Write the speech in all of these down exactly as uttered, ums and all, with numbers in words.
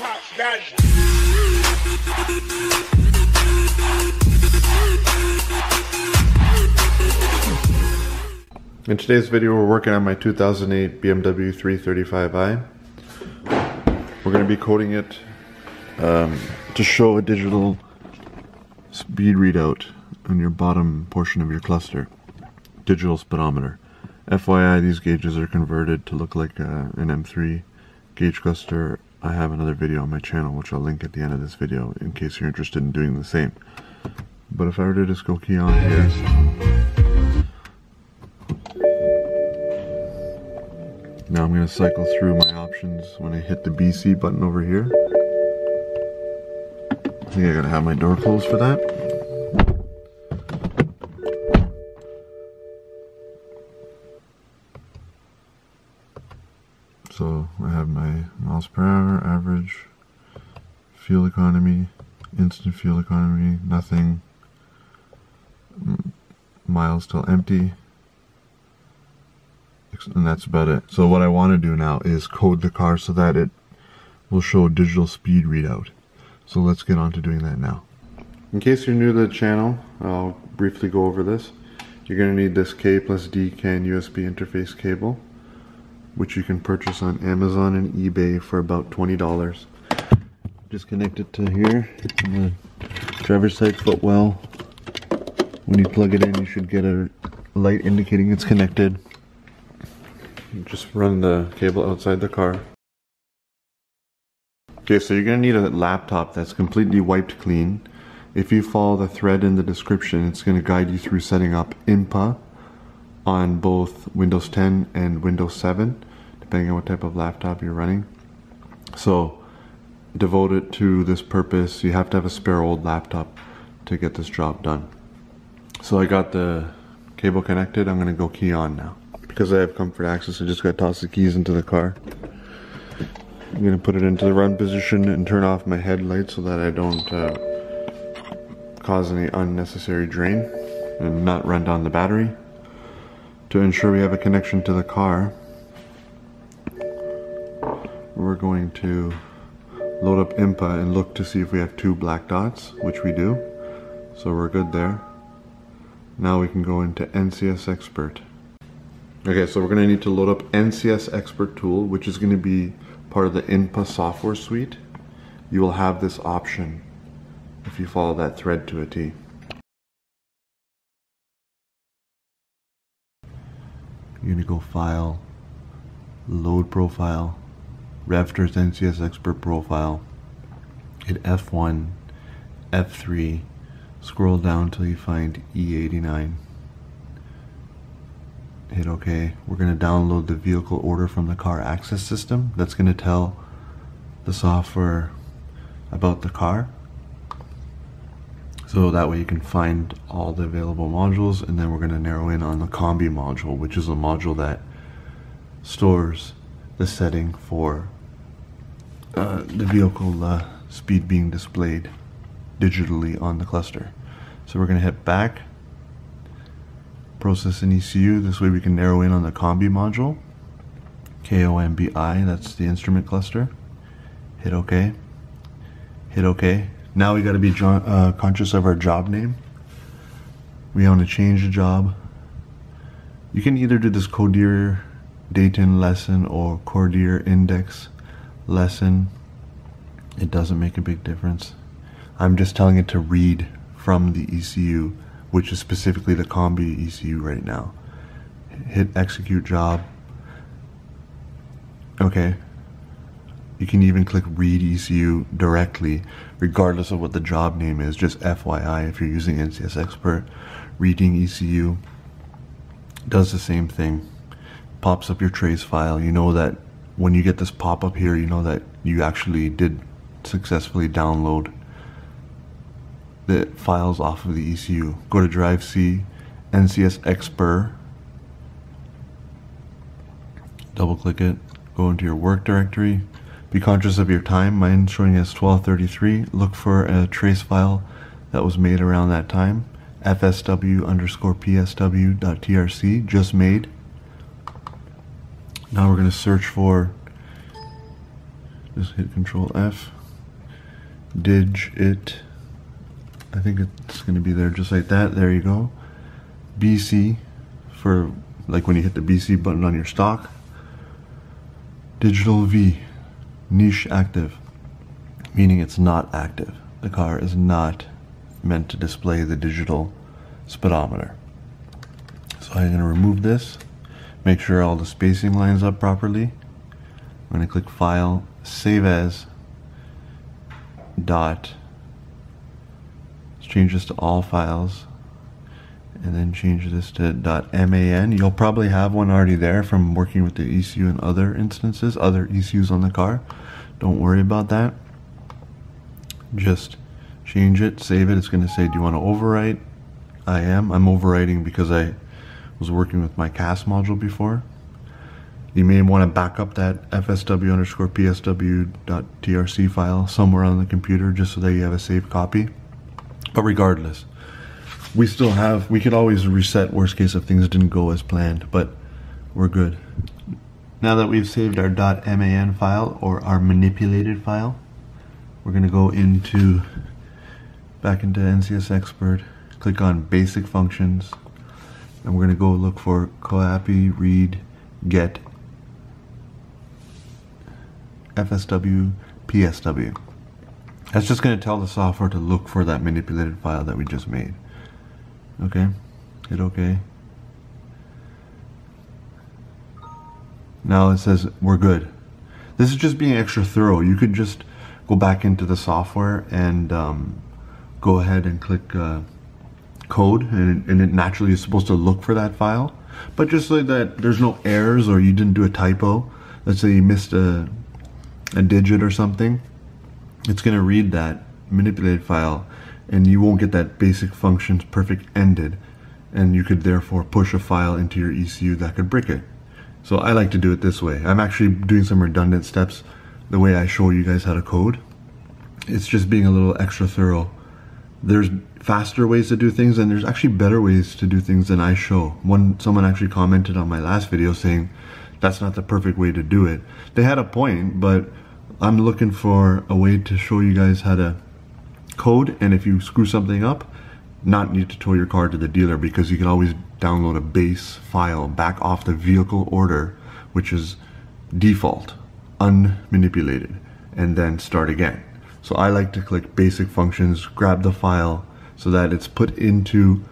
Clap that. In today's video, we're working on my two thousand eight B M W three thirty-five i. We're going to be coding it um, to show a digital speed readout on your bottom portion of your cluster, digital speedometer. F Y I, these gauges are converted to look like uh, an M three gauge cluster. I have another video on my channel which I'll link at the end of this video in case you're interested in doing the same. But if I were to just go key on here, now I'm going to cycle through my options. When I hit the B C button over here, I think I gotta have my door closed for that. So I have my miles per hour, average, fuel economy, instant fuel economy, nothing, miles till empty, and that's about it. So what I want to do now is code the car so that it will show a digital speed readout. So let's get on to doing that now. In case you're new to the channel, I'll briefly go over this. You're going to need this K plus D CAN U S B interface cable, which you can purchase on Amazon and eBay for about twenty dollars. Just connect it to here, the driver's side footwell. When you plug it in, you should get a light indicating it's connected. You just run the cable outside the car. Okay, so you're going to need a laptop that's completely wiped clean. If you follow the thread in the description, it's going to guide you through setting up I M P A on both Windows ten and Windows seven, depending on what type of laptop you're running. So devote it to this purpose. You have to have a spare old laptop to get this job done. So I got the cable connected. I'm gonna go key on now. Because I have comfort access, I just gotta toss the keys into the car. I'm gonna put it into the run position and turn off my headlight so that I don't uh, cause any unnecessary drain and not run down the battery. To ensure we have a connection to the car, we're going to load up I M P A and look to see if we have two black dots, which we do. So we're good there. Now we can go into N C S Expert. Okay, so we're going to need to load up N C S Expert tool, which is going to be part of the I N P A software suite. You will have this option if you follow that thread to a T. You're going to go File, Load Profile, RevTer's N C S Expert Profile, hit F one, F three, scroll down till you find E eighty-nine, hit OK. We're going to download the vehicle order from the car access system. That's going to tell the software about the car. So that way you can find all the available modules, and then we're going to narrow in on the KOMBI module, which is a module that stores the setting for uh, the vehicle uh, speed being displayed digitally on the cluster. So we're going to hit back, process and E C U. This way we can narrow in on the KOMBI module, K O M B I, that's the instrument cluster. Hit OK, hit OK. Now we got to be uh, conscious of our job name. We want to change the job. You can either do this Codir Dayton lesson or Codir Index lesson. It doesn't make a big difference. I'm just telling it to read from the E C U, which is specifically the KOMBI E C U right now. Hit execute job. Okay. You can even click read E C U directly, regardless of what the job name is. Just F Y I, if you're using N C S Expert, reading E C U does the same thing. Pops up your trace file. You know that when you get this pop-up here, you know that you actually did successfully download the files off of the E C U. Go to Drive C, N C S Expert, double-click it, go into your work directory. Be conscious of your time. Mine's showing as twelve thirty-three. Look for a trace file that was made around that time. F S W underscore P S W dot T R C, just made. Now we're going to search for just hit Control F, dig it, I think it's going to be there just like that, there you go, B C for like when you hit the B C button on your stock, digital V, niche active, meaning it's not active, the car is not meant to display the digital speedometer. So I'm going to remove this, make sure all the spacing lines up properly. I'm going to click File, Save As, dot, let's change this to all files, and then change this to .man. You'll probably have one already there from working with the E C U and other instances, other E C Us on the car. Don't worry about that. Just change it, save it. It's going to say, do you want to overwrite? I am. I'm overwriting because I was working with my C A S module before. You may want to back up that fsw underscore psw.trc file somewhere on the computer just so that you have a saved copy. But regardless, we still have, we could always reset worst case if things didn't go as planned, but we're good. Now that we've saved our .man file or our manipulated file, we're going to go into, back into N C S Expert, click on Basic Functions, and we're going to go look for copy, read, get, F S W, P S W. That's just going to tell the software to look for that manipulated file that we just made. Okay, hit OK. Now it says we're good. This is just being extra thorough. You could just go back into the software and um, go ahead and click uh, code, and, and it naturally is supposed to look for that file. But just so that there's no errors or you didn't do a typo, let's say you missed a a digit or something, it's going to read that manipulated file and you won't get that basic functions perfect ended, and you could therefore push a file into your E C U that could brick it. So I like to do it this way. I'm actually doing some redundant steps the way I show you guys how to code. It's just being a little extra thorough. There's faster ways to do things, and there's actually better ways to do things than I show. One, someone actually commented on my last video saying that's not the perfect way to do it. They had a point, but I'm looking for a way to show you guys how to code, and if you screw something up, not need to tow your car to the dealer, because you can always download a base file back off the vehicle order, which is default, unmanipulated, and then start again. So I like to click Basic Functions, grab the file so that it's put into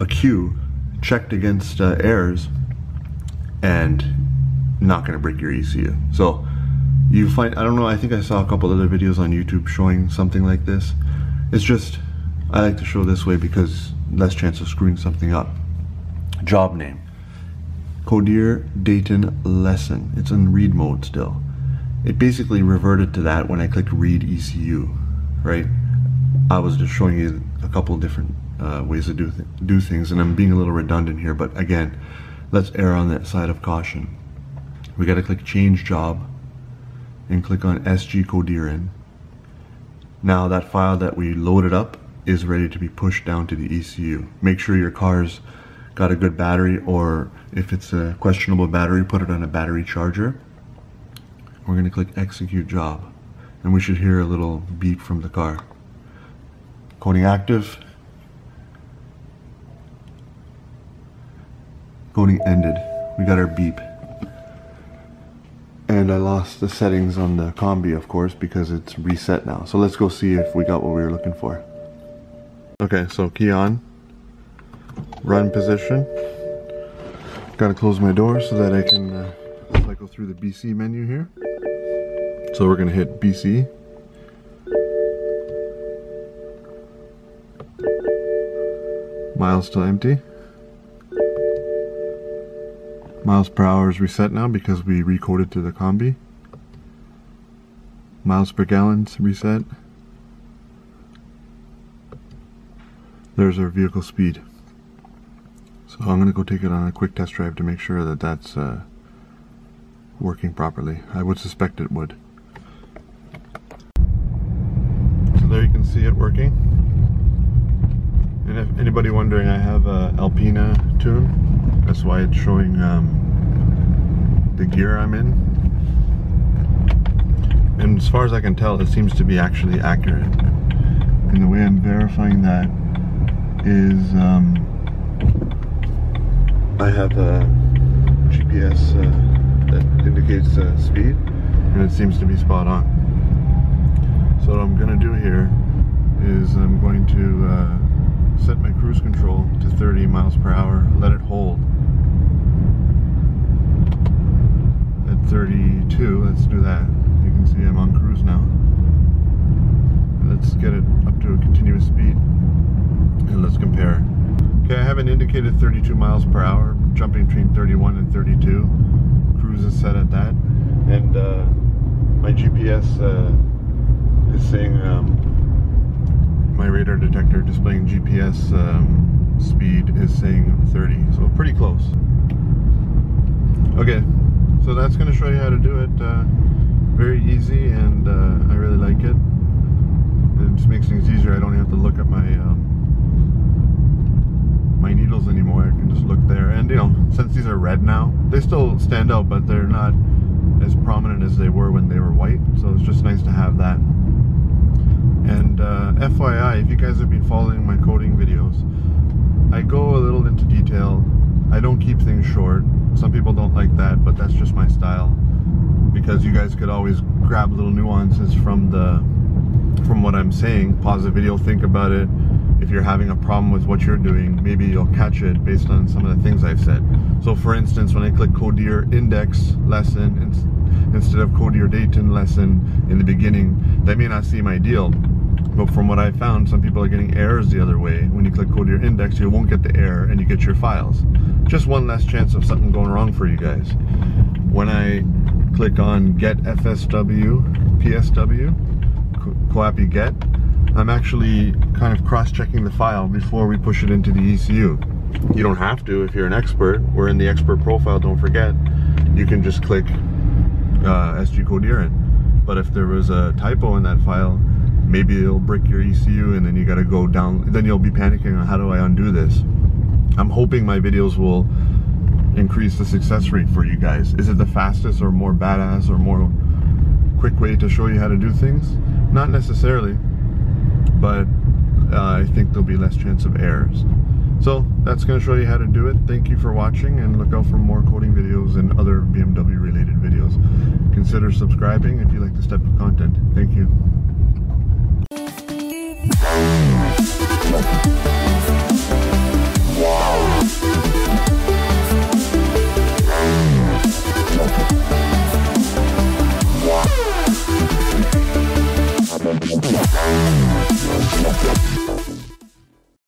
a queue, checked against uh, errors, and not gonna break your E C U. So you find, I don't know, I think I saw a couple other videos on YouTube showing something like this. It's just, I like to show this way because less chance of screwing something up. Job name, Codir Dayton Lesson. It's in read mode still. It basically reverted to that when I clicked read E C U, right? I was just showing you a couple different uh, ways to do, th do things, and I'm being a little redundant here, but again, let's err on that side of caution. We gotta click change job and click on S G Codirin. Now that file that we loaded up is ready to be pushed down to the E C U. Make sure your car's got a good battery, or if it's a questionable battery, put it on a battery charger. We're gonna click execute job, and we should hear a little beep from the car. Coding active. Coding ended. We got our beep. And I lost the settings on the KOMBI, of course, because it's reset now. So let's go see if we got what we were looking for. Okay, so key on. Run position. Gotta close my door so that I can uh, cycle through the B C menu here. So we're gonna hit B C. Miles still empty. Miles per hour is reset now because we recoded to the KOMBI. Miles per gallon is reset. There's our vehicle speed. So I'm going to go take it on a quick test drive to make sure that that's uh, working properly. I would suspect it would. So there you can see it working. And if anybody wondering, I have a Alpina tune. That's why it's showing um, the gear I'm in. and as far as I can tell, it seems to be actually accurate. And the way I'm verifying that is um, I have a G P S uh, that indicates uh, speed, and it seems to be spot on. So what I'm going to do here is I'm going to uh, set my cruise control to thirty miles per hour, let it hold at thirty-two. Let's do that. You can see I'm on cruise now. Let's get it up to a continuous speed and let's compare. Okay, I have an indicated thirty-two miles per hour, jumping between thirty-one and thirty-two. Cruise is set at that, and uh, my G P S uh, is saying, um, my radar detector displaying G P S um, speed is saying thirty, so pretty close. Okay, so that's going to show you how to do it. Uh, very easy, and uh, I really like it. It just makes things easier. I don't have to look at my um, my needles anymore. I can just look there, and you know, since these are red now, they still stand out, but they're not as prominent as they were when they were white, so it's just nice to have that. And uh, F Y I, if you guys have been following my coding videos, I go a little into detail. I don't keep things short. Some people don't like that, but that's just my style, because you guys could always grab little nuances from the from what I'm saying. Pause the video, think about it. If you're having a problem with what you're doing, maybe you'll catch it based on some of the things I've said. So for instance, when I click Codeer Index Lesson in, instead of Codeer Dayton Lesson in the beginning, that may not seem ideal, but from what I found, some people are getting errors the other way. When you click Codeer Index, you won't get the error and you get your files. Just one less chance of something going wrong for you guys. When I click on Get F S W P S W, Coapi get, I'm actually kind of cross-checking the file before we push it into the E C U. You don't have to if you're an expert. We're in the expert profile, don't forget. You can just click uh, S G Codeerent. But if there was a typo in that file, maybe it'll brick your E C U, and then you gotta go down, then you'll be panicking on how do I undo this. I'm hoping my videos will increase the success rate for you guys. Is it the fastest or more badass or more quick way to show you how to do things? Not necessarily, but uh, I think there'll be less chance of errors. So that's going to show you how to do it. Thank you for watching, and look out for more coding videos and other B M W related videos. Consider subscribing if you like this type of content. Thank you. Let's go.